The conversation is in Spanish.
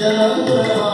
Janam Brahma.